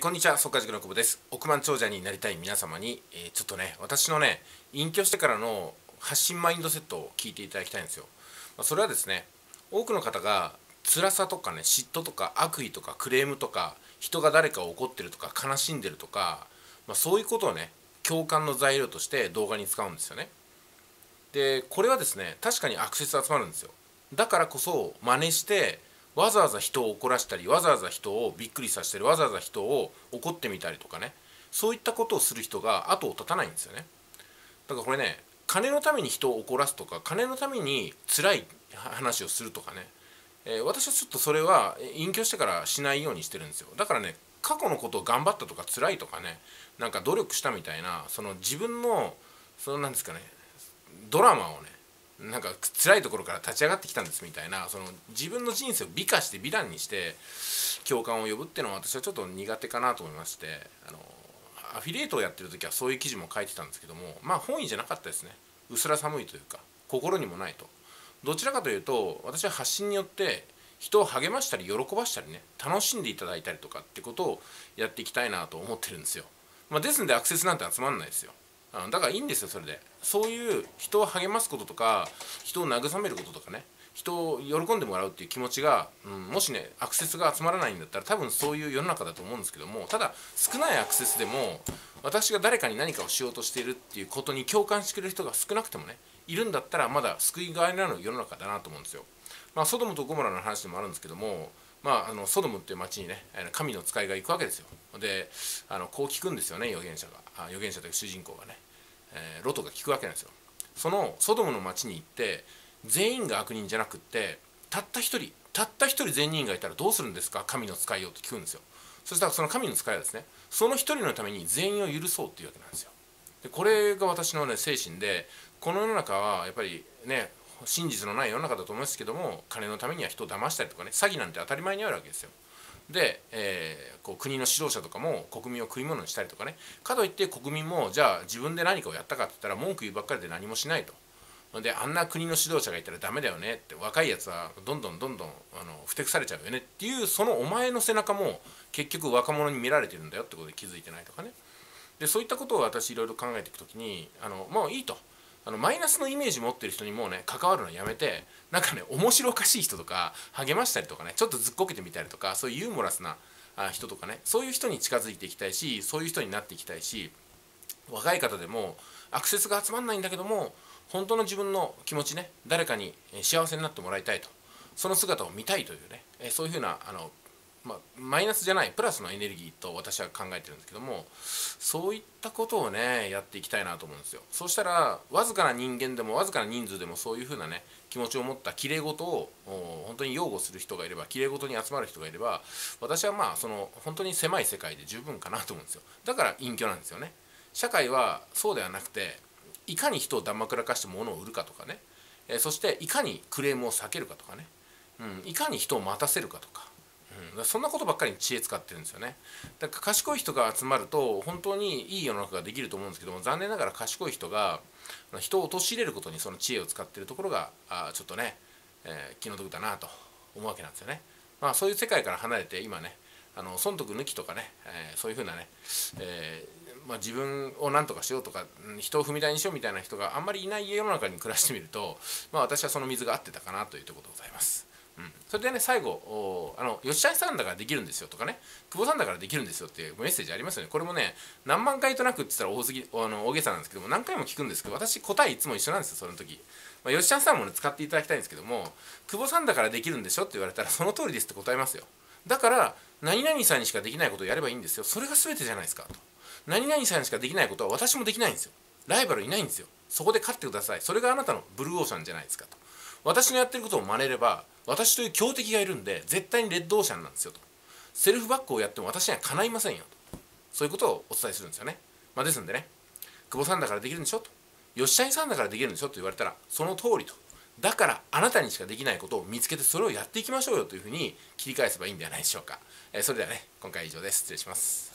こんにちは、速稼塾の久保です。億万長者になりたい皆様に、ちょっとね、私のね、隠居してからの発信マインドセットを聞いていただきたいんですよ。それはですね、多くの方が辛さとかね、嫉妬とか悪意とかクレームとか、人が誰かを怒ってるとか悲しんでるとか、そういうことをね、共感の材料として動画に使うんですよね。で、これはですね、確かにアクセス集まるんですよ。だからこそ真似して、わざわざ人を怒らしたり、わざわざ人をびっくりさせたり、わざわざ人を怒ってみたりとかね、そういったことをする人が後を絶たないんですよね。だからこれね、金のために人を怒らすとか、金のために辛い話をするとかね、私はちょっとそれは隠居してからしないようにしてるんですよ。だからね、過去のことを頑張ったとか辛いとかね、なんか努力したみたいな、その自分のそのなんですかね、ドラマをね、なんか辛いところから立ち上がってきたんですみたいな、その自分の人生を美化して美談にして共感を呼ぶっていうのは私はちょっと苦手かなと思いまして、アフィリエイトをやってる時はそういう記事も書いてたんですけども、本意じゃなかったですね。薄ら寒いというか、心にもないと。どちらかというと、私は発信によって人を励ましたり喜ばしたりね、楽しんでいただいたりとかってことをやっていきたいなと思ってるんですよ。ですんでアクセスなんて集まんないですよ。だからいいんですよ、それで。そういう人を励ますこととか、人を慰めることとかね、人を喜んでもらうっていう気持ちが、もしね、アクセスが集まらないんだったら、多分そういう世の中だと思うんですけども、ただ少ないアクセスでも私が誰かに何かをしようとしているっていうことに共感してくれる人が少なくてもね、いるんだったらまだ救いがいのある世の中だなと思うんですよ。ソドムとゴモラの話でもあるんですけども、ソドムっていう町にね、神の使いが行くわけですよ。で、こう聞くんですよね、預言者という主人公がね、ロトが聞くわけなんですよ。そのソドムの町に行って、全員が悪人じゃなくって、たった一人善人がいたらどうするんですか、神の使いよと聞くんですよ。そしたらその神の使いはですね、その一人のために全員を許そうっていうわけなんですよ。で、これが私のね、精神で、この世の中はやっぱりね、真実のない世の中だと思いますけども、金のためには人を騙したりとかね、詐欺なんて当たり前にあるわけですよ。で、こう国の指導者とかも国民を食い物にしたりとかね、かといって国民もじゃあ自分で何かをやったかって言ったら文句言うばっかりで何もしないと。で、あんな国の指導者がいたらダメだよねって、若いやつはどんどんふてくされちゃうよねっていう、そのお前の背中も結局若者に見られてるんだよってことで気づいてないとかね。で、そういったことを私いろいろ考えていくときに、もういいと。マイナスのイメージ持ってる人にもうね、関わるのやめて、なんかね、面白おかしい人とか、励ましたりとかね、ちょっとずっこけてみたりとか、そういうユーモラスな人とかね、そういう人に近づいていきたいし、そういう人になっていきたいし、若い方でもアクセスが集まんないんだけども、本当の自分の気持ちね、誰かに幸せになってもらいたいと、その姿を見たいというね、そういうふうなマイナスじゃないプラスのエネルギーと私は考えてるんですけども、そういったことをね、やっていきたいなと思うんですよ。そうしたら、わずかな人間でもわずかな人数でもそういうふうなね、気持ちを持ったきれい事を本当に擁護する人がいれば、きれい事に集まる人がいれば、私はその本当に狭い世界で十分かなと思うんですよ。だから隠居なんですよね。社会はそうではなくて、いかに人をだまくらかして物を売るかとかね、そしていかにクレームを避けるかとかね、いかに人を待たせるかとか。そんなことばっかりに知恵使ってるんですよね。だから賢い人が集まると本当にいい世の中ができると思うんですけども、残念ながら賢い人が人を陥れることにその知恵を使ってるところがちょっとね、気の毒だなと思うわけなんですよね。そういう世界から離れて、今ね、損得抜きとかね、そういうふうなね、自分を何とかしようとか、人を踏み台にしようみたいな人があんまりいない世の中に暮らしてみると、私はその水が合ってたかなというところでございます。それでね、最後、吉谷さんだからできるんですよとかね、久保さんだからできるんですよっていうメッセージありますよね。これもね、何万回となくって言ったら大げさなんですけども、何回も聞くんですけど、私答えいつも一緒なんですよ、その時。吉谷さんもね、使っていただきたいんですけども、久保さんだからできるんでしょって言われたら、その通りですって答えますよ。だから、何々さんにしかできないことをやればいいんですよ。それが全てじゃないですかと。何々さんにしかできないことは私もできないんですよ。ライバルいないんですよ。そこで勝ってください。それがあなたのブルーオーシャンじゃないですかと。私のやってることを真似れば、私という強敵がいるんで、絶対にレッドオーシャンなんですよと。セルフバックをやっても私にはかないませんよと。そういうことをお伝えするんですよね。ですんでね、久保さんだからできるんでしょと。吉谷さんだからできるんでしょと言われたら、その通りと。だから、あなたにしかできないことを見つけて、それをやっていきましょうよというふうに切り返せばいいんではないでしょうか。それではね、今回は以上です。失礼します。